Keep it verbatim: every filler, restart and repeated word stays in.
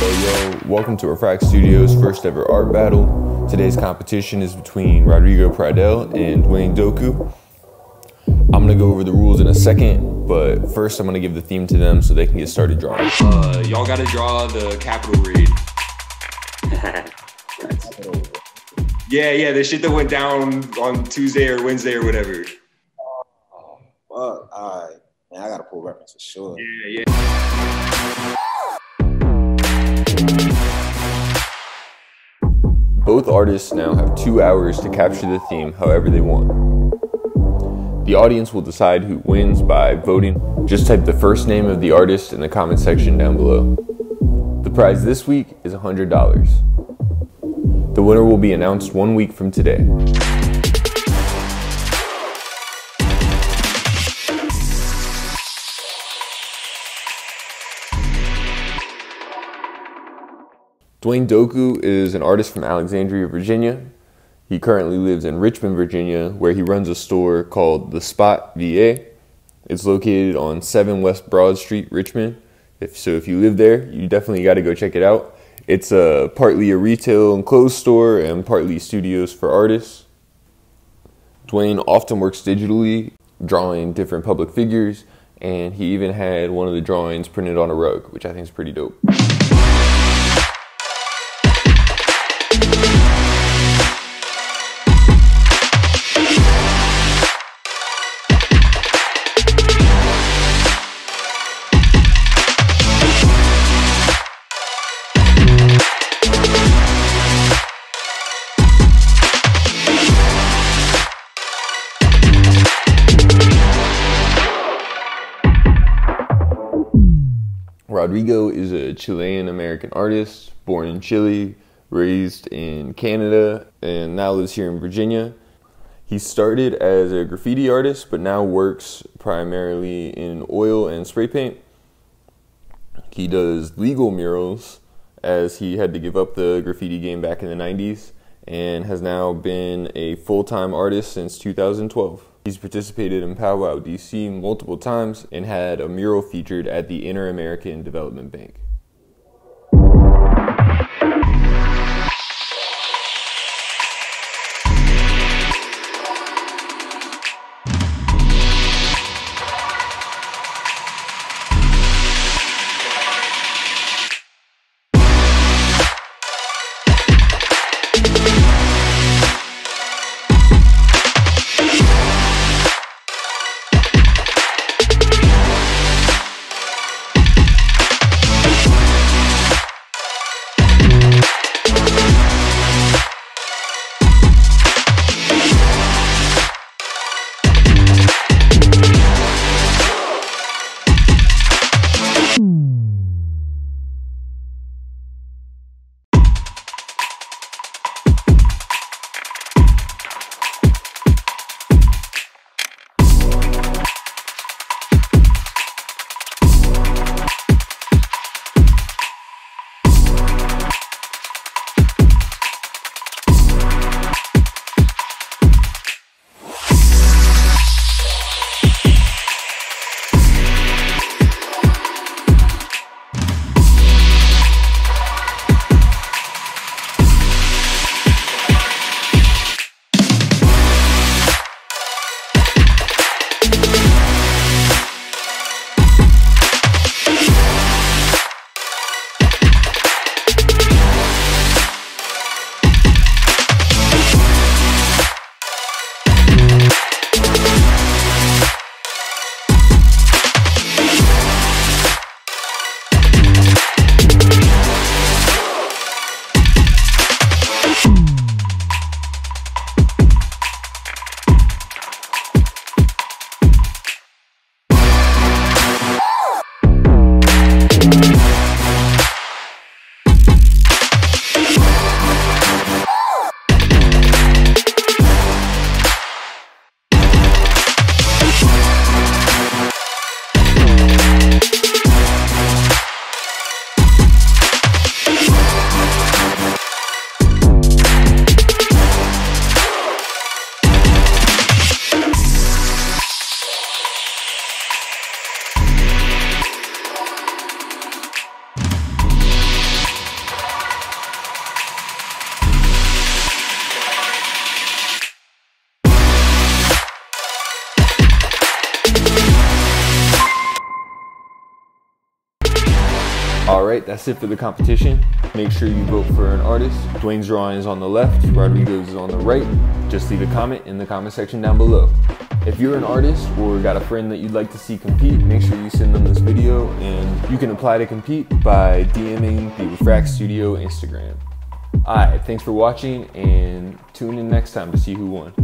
Yo, yo, welcome to Refract Studios' first ever art battle. Today's competition is between Rodrigo Pradel and Duane Doku. I'm gonna go over the rules in a second, but first I'm gonna give the theme to them so they can get started drawing. Uh, y'all gotta draw the capital read. yeah, yeah, the shit that went down on Tuesday or Wednesday or whatever. Oh, fuck, all right. Man, I gotta pull reference for sure. Yeah, yeah. Both artists now have two hours to capture the theme however they want. The audience will decide who wins by voting. Just type the first name of the artist in the comment section down below. The prize this week is one hundred dollars. The winner will be announced one week from today. Duane Doku is an artist from Alexandria, Virginia. He currently lives in Richmond, Virginia, where he runs a store called The Spot V A. It's located on seven West Broad Street, Richmond. If, so if you live there, you definitely gotta go check it out. It's uh, partly a retail and clothes store and partly studios for artists. Duane often works digitally, drawing different public figures, and he even had one of the drawings printed on a rug, which I think is pretty dope. Rodrigo is a Chilean-American artist, born in Chile, raised in Canada, and now lives here in Virginia. He started as a graffiti artist, but now works primarily in oil and spray paint. He does legal murals, as he had to give up the graffiti game back in the nineties, and has now been a full-time artist since two thousand twelve. He's participated in Pow Wow D C multiple times and had a mural featured at the Inter-American Development Bank. All right, that's it for the competition. Make sure you vote for an artist. Duane's drawing is on the left, Rodrigo's is on the right. Just leave a comment in the comment section down below. If you're an artist or got a friend that you'd like to see compete, make sure you send them this video, and you can apply to compete by DMing the Refract Studio Instagram. All right, thanks for watching, and tune in next time to see who won.